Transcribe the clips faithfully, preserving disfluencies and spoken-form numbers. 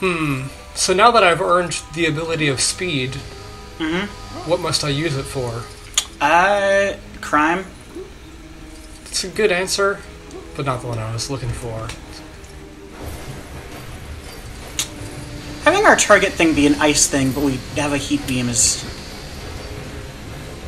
Hmm. So now that I've earned the ability of speed, mm-hmm. what must I use it for? Uh, crime. It's a good answer, but not the one I was looking for. Having our target thing be an ice thing, but we have a heat beam is...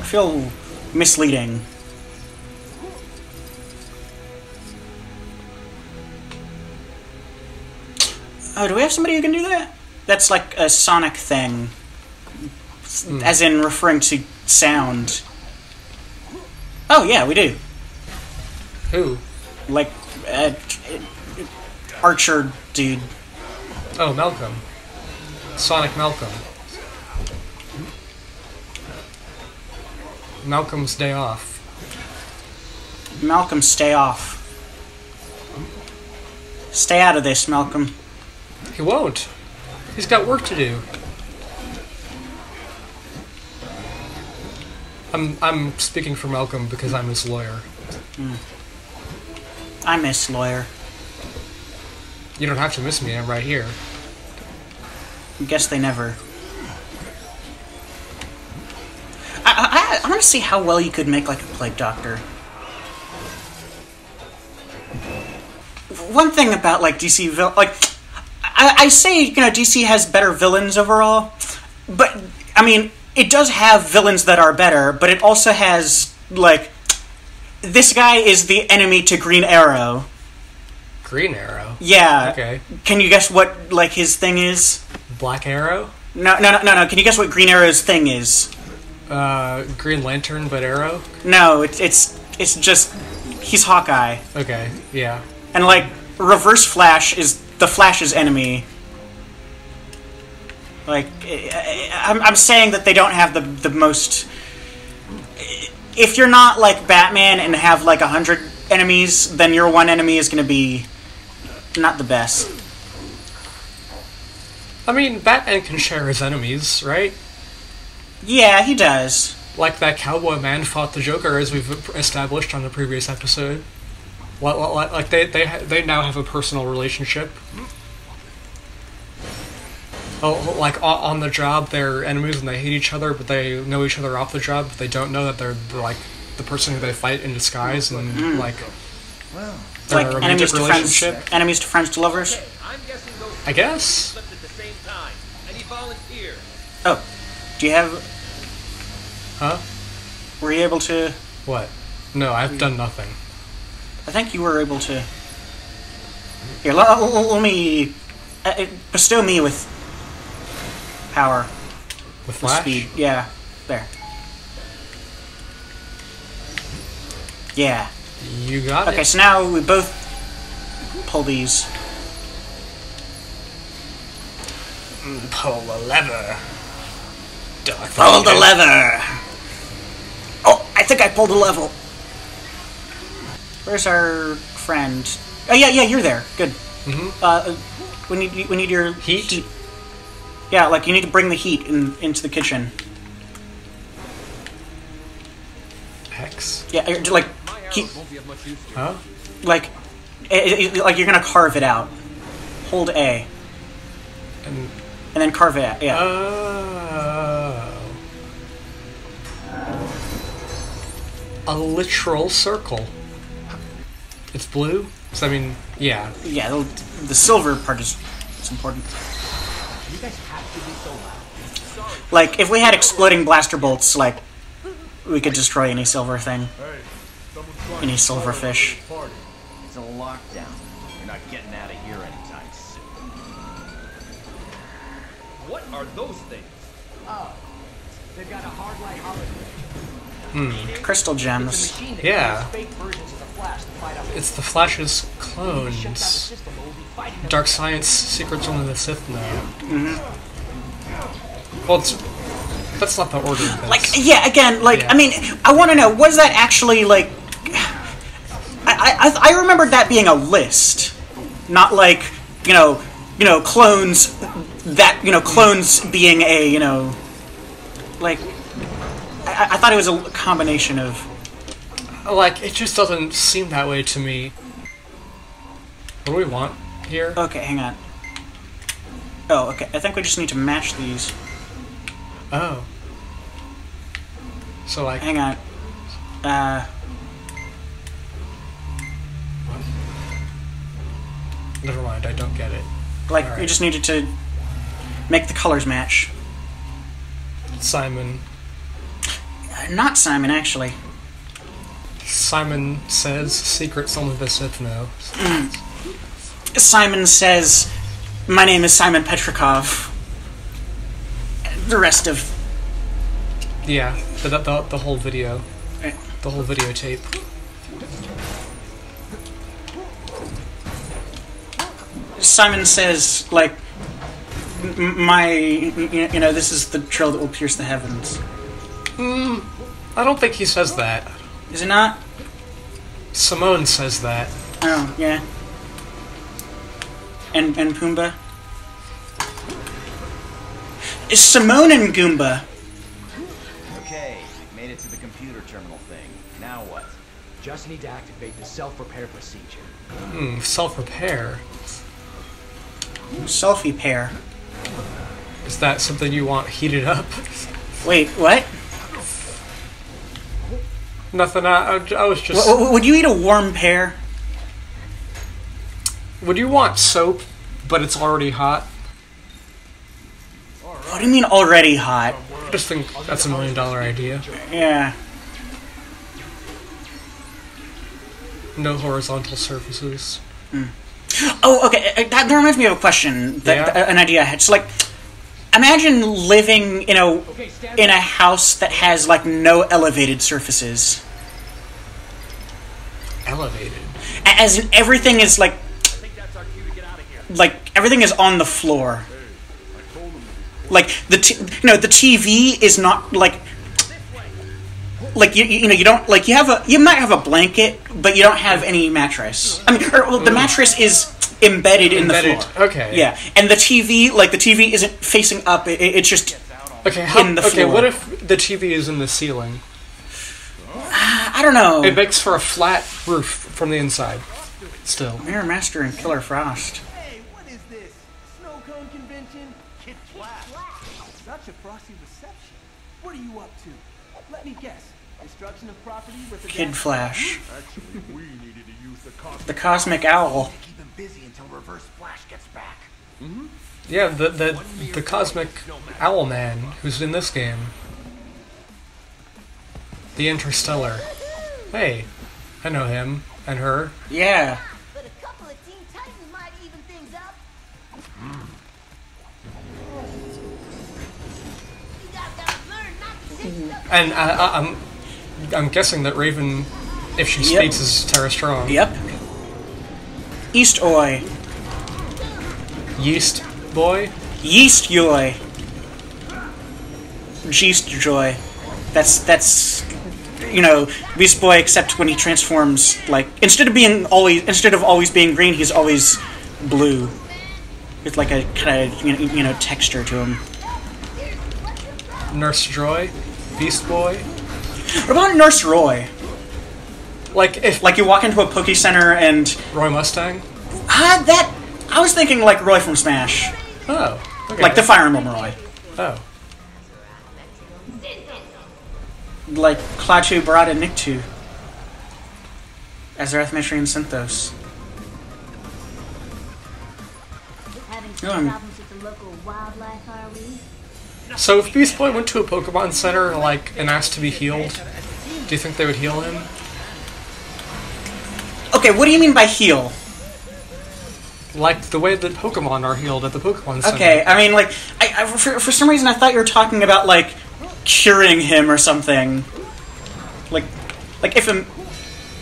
I feel misleading. Oh, do we have somebody who can do that? That's like a sonic thing. Mm. As in referring to sound. Oh, yeah, we do. Who? Like, uh, Archer dude. Oh, Malcolm. Sonic Malcolm. Malcolm's day off. Malcolm, stay off. Stay out of this, Malcolm. He won't. He's got work to do. I'm I'm speaking for Malcolm because I'm his lawyer. Mm. I miss lawyer. You don't have to miss me. I'm right here. I guess they never. I, I, I want to see how well you could make like a plague doctor. One thing about like D C villain, like I, I say, you know, D C has better villains overall, but I mean, it does have villains that are better, but it also has like this guy is the enemy to Green Arrow. Green Arrow. Yeah. Okay. Can you guess what like his thing is? Black Arrow? No, no, no, no, no. Can you guess what Green Arrow's thing is? Uh, Green Lantern, but Arrow? No, it's it's it's just he's Hawkeye. Okay. Yeah. And like Reverse Flash is the Flash's enemy. Like I'm I'm saying that they don't have the the most. If you're not like Batman and have like a hundred enemies, then your one enemy is going to be. Not the best. I mean, Batman can share his enemies, right? Yeah, he does. Like that cowboy man fought the Joker, as we've established on the previous episode. Like, they, they, they now have a personal relationship. Oh, like, on the job, they're enemies and they hate each other, but they know each other off the job, but they don't know that they're, like, the person who they fight in disguise, and, mm-hmm. like... Wow. Like enemies to friends, enemies to friends to lovers. Okay, I'm guessing those I guess. At the same time. Any volunteer? Oh, do you have? Huh? Were you able to? What? No, I've you... done nothing. I think you were able to. Here, let, let me uh, bestow me with power. With flash? Speed. Yeah, there. Yeah. You got it. Okay, so now we both pull these. Pull the lever. Darth pull the lever. Oh, I think I pulled the lever. Where's our friend? Oh yeah, yeah, you're there. Good. Mm-hmm. Uh, we need we need your heat. heat. Yeah, like you need to bring the heat in, into the kitchen. Hex. Yeah, like. Keep, huh? Like, it, it, like you're gonna carve it out. Hold A. And, and then carve it out. Yeah. Oh. A literal circle. It's blue. So I mean, yeah. Yeah. The, the silver part is it's important. You guys have to be so loud. Sorry. Like, if we had exploding blaster bolts, like, we could destroy any silver thing. Any silverfish. It's a lockdown. You're not getting out of here anytime soon. What are those things? Oh, they've got a hard light hologram. Hmm. Crystal gems. Yeah. It's the Flash's clones. Dark science secrets only the Sith know. Mm-hmm. Well, it's... That's not the order. Like, yeah, again, like, yeah. I mean, I want to know, was that actually, like... I, I I remembered that being a list, not like you know you know clones that you know clones being a you know like I, I thought it was a combination of like it just doesn't seem that way to me. What do we want here? Okay, hang on. Oh, okay. I think we just need to match these. Oh. So, like... Hang on. Uh... What? Never mind, I don't get it. Like, right. We just needed to make the colors match. Simon. Uh, not Simon, actually. Simon says secrets only the Sith know. Mm. Simon says, my name is Simon Petrikov. The rest of... Yeah, the, the, the whole video. Right. The whole videotape. Simon says, like, my, you know, this is the trail that will pierce the heavens. Hmm, I don't think he says that. Is it not? Simone says that. Oh, yeah. And, and Pumbaa? It's Simone and Goomba. Okay, made it to the computer terminal thing. Now what? Just need to activate the self-repair procedure. Hmm, self-repair? Selfie pair. Is that something you want heated up? Wait, what? Nothing. I, I was just. W would you eat a warm pear? Would you want soap, but it's already hot? What do you mean already hot? I just think that's a million dollar idea. Yeah. No horizontal surfaces. Mm. Oh, okay. That, that reminds me of a question, that, yeah. th an idea I had. So, like, imagine living in a in a house that has like no elevated surfaces. Elevated. As in everything is like, I think that's our cue to get out of here. Like everything is on the floor. Like the t you know the T V is not like like you you know you don't like you have a you might have a blanket but you don't have any mattress. I mean, or, well, the mattress is. Embedded, embedded in the floor. Okay. Yeah, and the T V, like the T V isn't facing up. It, it's just okay. How, in the okay, floor. Okay. What if the T V is in the ceiling? Uh, I don't know. It makes for a flat roof from the inside. Still. Mirror Master and Killer Frost. Hey, what is this? Snow cone convention? Kid Flash. Such a frosty reception. What are you up to? Let me guess. Destruction of property with the Kid Flash. Actually, we needed to use the cosmic, the cosmic owl. Busy until Reverse Flash gets back. Mm-hmm. Yeah, the the the cosmic Owlman who's in this game. The Interstellar. Hey, I know him and her. Yeah. But a couple of Teen Titans might even things up. You guys gotta learn not to. And I, I, I'm I'm guessing that Raven, if she yep. speaks, is Tara Strong. Yep. Yeast Oi. Yeast Boy? Yeast Yoy. Yeast Joy. That's, that's, you know, Beast Boy, except when he transforms, like, instead of being always, instead of always being green, he's always blue. With, like, a kind of, you know, you know, texture to him. Nurse Joy? Beast Boy? What about Nurse Roy? Like if like you walk into a Poke Center and Roy Mustang. Ah, that I was thinking like Roy from Smash. Oh, okay. Like the Fire Emblem Roy. Oh. Like Klaatu, Barada, Nicktu, Azeroth, Mithrae, and Synthos. Having some problems with the local wildlife, are we? So if Beast Boy went to a Pokemon Center like and asked to be healed, do you think they would heal him? Okay, what do you mean by heal? Like the way that Pokemon are healed at the Pokemon Center. Okay, I mean, like, I, I, for, for some reason I thought you were talking about, like, curing him or something. Like, like if him,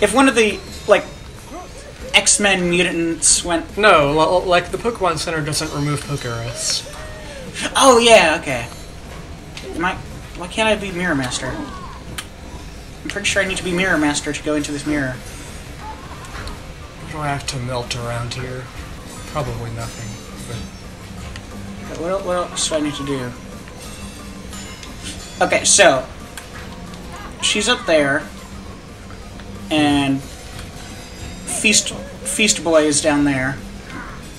if one of the, like, X-Men mutants went... No, well, like, the Pokemon Center doesn't remove Pokerus. Oh, yeah, okay. Am I, why can't I be Mirror Master? I'm pretty sure I need to be Mirror Master to go into this mirror. Do I have to melt around here? Probably nothing. But... Okay, what, what else do I need to do? Okay, so... She's up there. And... Feast Feast Boy is down there.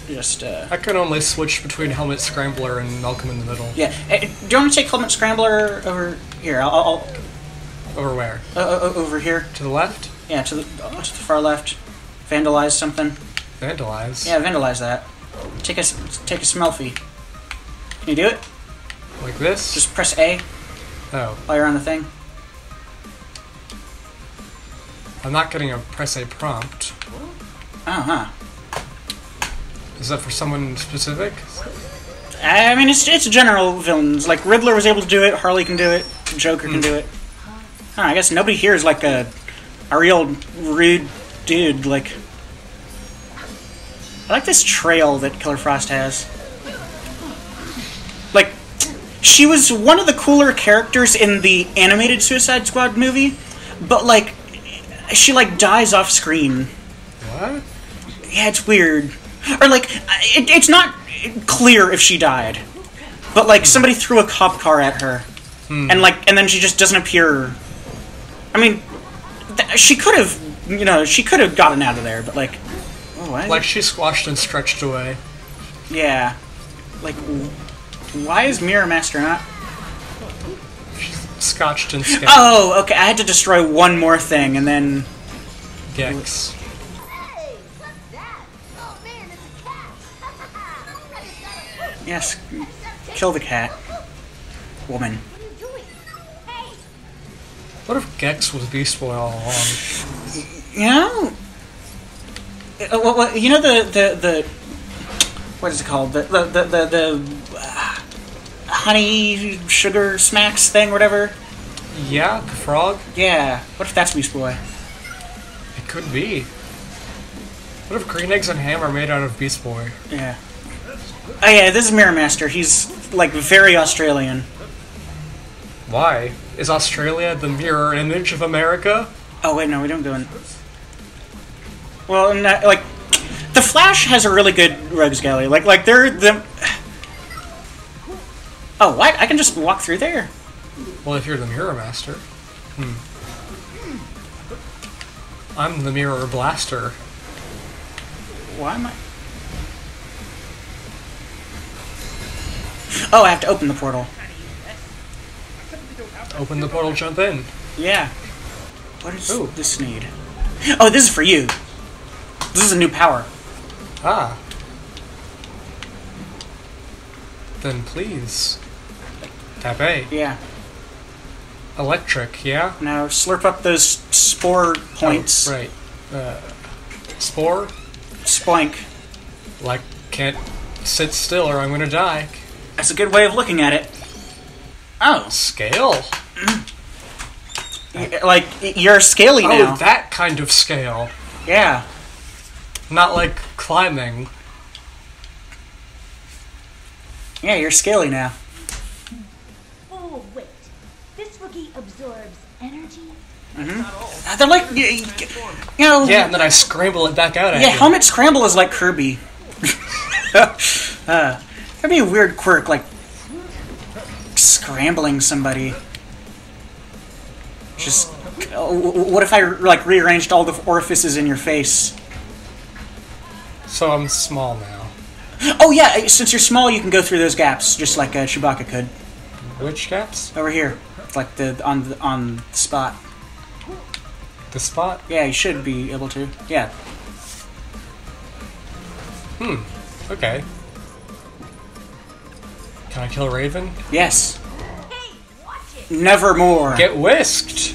just... Uh, I can only switch between Helmet Scrambler and Malcolm in the Middle. Yeah. Uh, do you want me to take Helmet Scrambler over here? I'll... I'll over where? Uh, over here. To the left? Yeah, to the, oh, to the far left. Vandalize something. Vandalize? Yeah, vandalize that. Take a, take a Smelfie. Can you do it? Like this? Just press A. Oh. While you're on the thing. I'm not getting a press A prompt. Oh, huh. Is that for someone specific? I mean, it's it's general villains. Like, Riddler was able to do it, Harley can do it, Joker can mm. do it. Huh, I guess nobody here is like a, a real rude dude. Like, I like this trail that Killer Frost has. Like, she was one of the cooler characters in the animated Suicide Squad movie, but, like, she, like, dies off screen. What? Yeah, it's weird. Or, like, it, it's not clear if she died. But, like, somebody threw a cop car at her. Hmm. And, like, and then she just doesn't appear. I mean, th she could have, you know, she could have gotten out of there, but, like... Oh, why like, she squashed and stretched away. Yeah. Like, why is Mirror Master not... She's scotched and scotched. Oh, okay, I had to destroy one more thing, and then... Gex. Yes, kill the cat. Woman. What if Gex was Beast Boy all along? You know... You know the... the, the what is it called? The... the, the, the, the uh, honey... sugar... smacks thing, whatever? Yeah, the frog? Yeah. What if that's Beast Boy? It could be. What if green eggs and ham are made out of Beast Boy? Yeah. Oh yeah, this is Mirror Master. He's, like, very Australian. Why? Is Australia the mirror image of America? Oh wait, no, we don't go in... Well, not, like, The Flash has a really good rogues gallery. Like, like they're the... Oh, what? I can just walk through there? Well, if you're the Mirror Master. Hmm. I'm the Mirror Blaster. Why am I... Oh, I have to open the portal. Open the portal, jump in. Yeah. What does Ooh. this need? Oh, this is for you. This is a new power. Ah. Then please. Tap A. Yeah. Electric, yeah? Now slurp up those spore points. Oh, right. Uh, spore? Splank. Like, can't sit still or I'm gonna die. That's a good way of looking at it. Oh. Scale. Like, you're scaly now. Oh, that kind of scale. Yeah. Not like climbing. Yeah, you're scaly now. Oh, wait. This Wookiee absorbs energy. Mm-hmm. They're like, you know... Yeah, and then I scramble it back out at you. Yeah, Helmet Scramble is like Kirby. uh... That'd be a weird quirk, like scrambling somebody. Just, what if I like rearranged all the orifices in your face? So I'm small now. Oh yeah, since you're small, you can go through those gaps, just like uh, Chewbacca could. Which gaps? Over here, like the on the on the spot. The spot? Yeah, you should be able to. Yeah. Hmm. Okay. Can I kill Raven? Yes. Hey, watch it. Nevermore. Get whisked.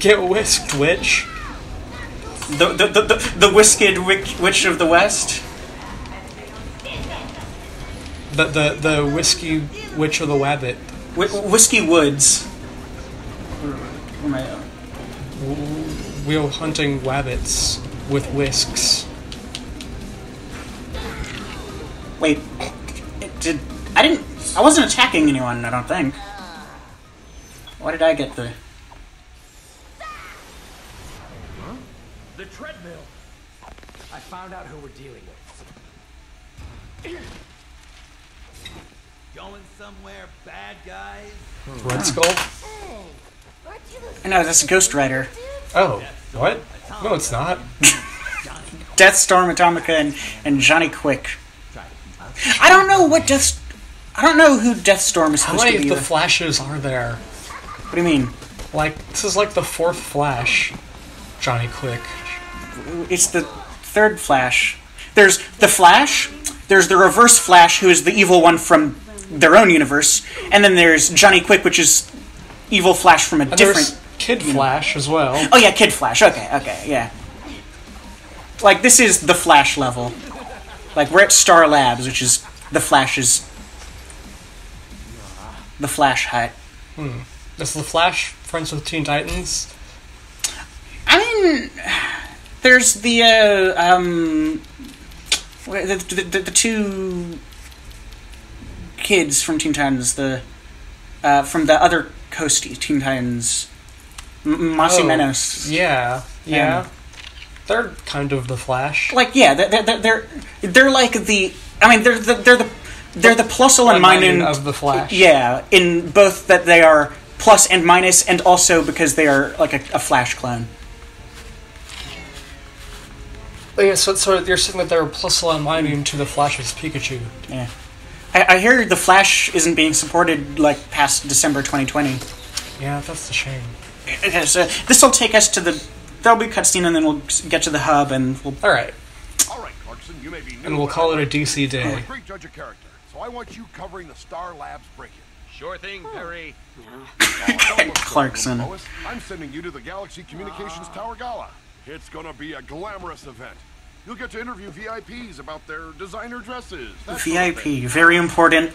Get whisked, witch. The the the the, the whisked witch, witch of the West. The the the whiskey witch of the wabbit. Wh whiskey woods. Where am I at? We're hunting wabbits with whisks. Wait, it did I didn't I wasn't attacking anyone, I don't think. Why did I get the huh? The treadmill? I found out who we're dealing with. Going somewhere, bad guys. Hmm. Red Skull? Hey, I know that's a Ghost Rider. Oh, what? No, it's not. Deathstorm, Atomica, and, and Johnny Quick. I don't know what Death... I don't know who Deathstorm is supposed to be. How many of the Flashes are there? What do you mean? Like, this is like the fourth Flash, Johnny Quick. It's the third Flash. There's the Flash, there's the Reverse Flash, who is the evil one from their own universe, and then there's Johnny Quick, which is evil Flash from a and different... Kid Flash as well. Oh yeah, Kid Flash. Okay, okay, yeah. Like, this is the Flash level. Like, we're at Star Labs, which is the Flash's... the Flash hut. Hmm. Is the Flash friends with Teen Titans? I mean... There's the, uh, um... The, the, the, the two... kids from Teen Titans, the... Uh, from the other coasty Teen Titans... Más y Menos. Yeah, yeah. Um, they're kind of the Flash. Like, yeah, they're they're they're, they're like the. I mean, they're the, they're the they're the plus and minus of the Flash. Yeah, in both that they are plus and minus, and also because they are like a, a Flash clone. Yeah, so, so you're saying that they're plus and minus to the Flash's Pikachu. Yeah, I, I hear the Flash isn't being supported like past December twenty twenty. Yeah, that's a shame. Okay, so this will take us to the. There'll be a cutscene, and then we'll get to the hub, and we'll. All right. All right, Clarkson, you may be new. And we'll call it a D C day. I'm a great judge of character, so I want you covering the Star Labs break-in. Sure thing, Perry. Clarkson. I'm sending you to the Galaxy Communications Tower Gala. It's gonna be a glamorous event. You'll get to interview V I Ps about their designer dresses. V I P, very important.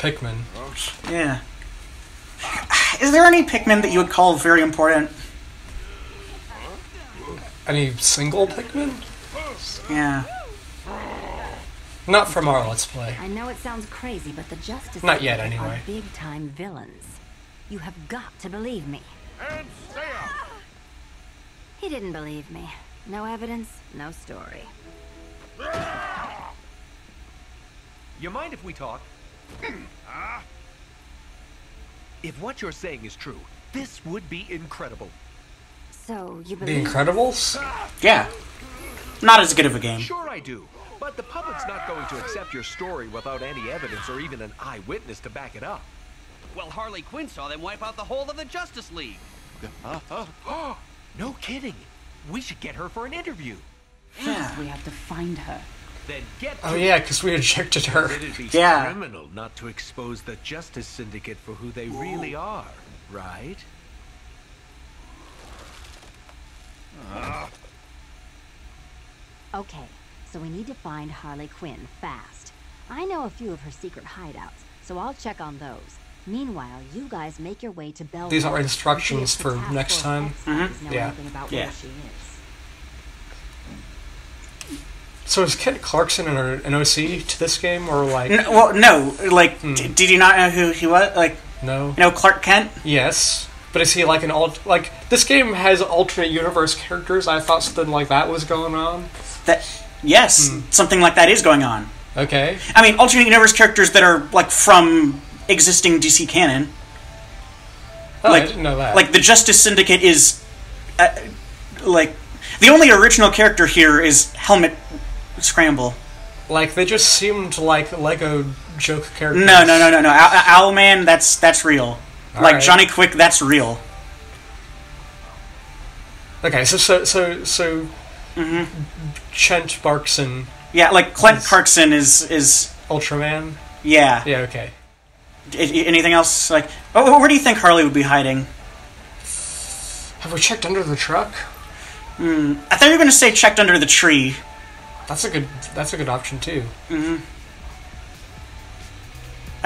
Pikmin. Yeah. Is there any Pikmin that you would call very important? Any single Pikmin? Yeah. Not from our Let's Play. I know it sounds crazy, but the Justice Not yet, anyway. Are big-time villains. You have got to believe me. And stay up. He didn't believe me. No evidence, no story. You mind if we talk? Ah. If what you're saying is true, this would be incredible. So, you believe... The Incredibles? Yeah. Not as good of a game. Sure I do, but the public's not going to accept your story without any evidence or even an eyewitness to back it up. Well, Harley Quinn saw them wipe out the whole of the Justice League. Uh, uh, oh, no kidding. We should get her for an interview. First, we have to find her. Then get oh yeah, because we ejected her. It'd be yeah. criminal not to expose the Justice Syndicate for who they Whoa. really are, right? Uh. Okay, so we need to find Harley Quinn fast. I know a few of her secret hideouts, so I'll check on those. Meanwhile, you guys make your way to Bellwood. These are instructions for next time. Mm-hmm. Yeah. About yeah. Where she is. So is Kent Clarkson an O C to this game, or like? No, well, no. Like, hmm. d did you not know who he was? Like, no. You know Clark Kent? Yes, but is he like an alt? Like, this game has alternate universe characters. I thought something like that was going on. That yes, hmm. something like that is going on. Okay. I mean, alternate universe characters that are like from existing D C canon. Oh, like, I didn't know that. Like the Justice Syndicate is, uh, like, the only original character here is Helmet Scramble. Like, they just seemed like Lego joke characters. No, no, no, no, no. Ow Owlman, that's that's real. All like right. Johnny Quick, that's real. Okay, so so so so. Mm-hmm. Kent Clarkson. Yeah, like Kent Clarkson is is Ultraman. Yeah. Yeah. Okay. I anything else? Like, oh, where do you think Harley would be hiding? Have we checked under the truck? Hmm. I thought you were going to say checked under the tree. That's a good. That's a good option too. Mm-hmm.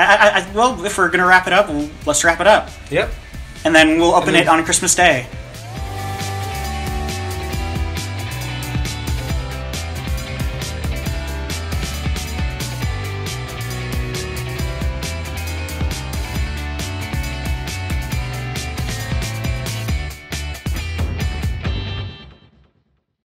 I, I, I, well, if we're gonna wrap it up, we'll, let's wrap it up. Yep. And then we'll open then, it on Christmas Day.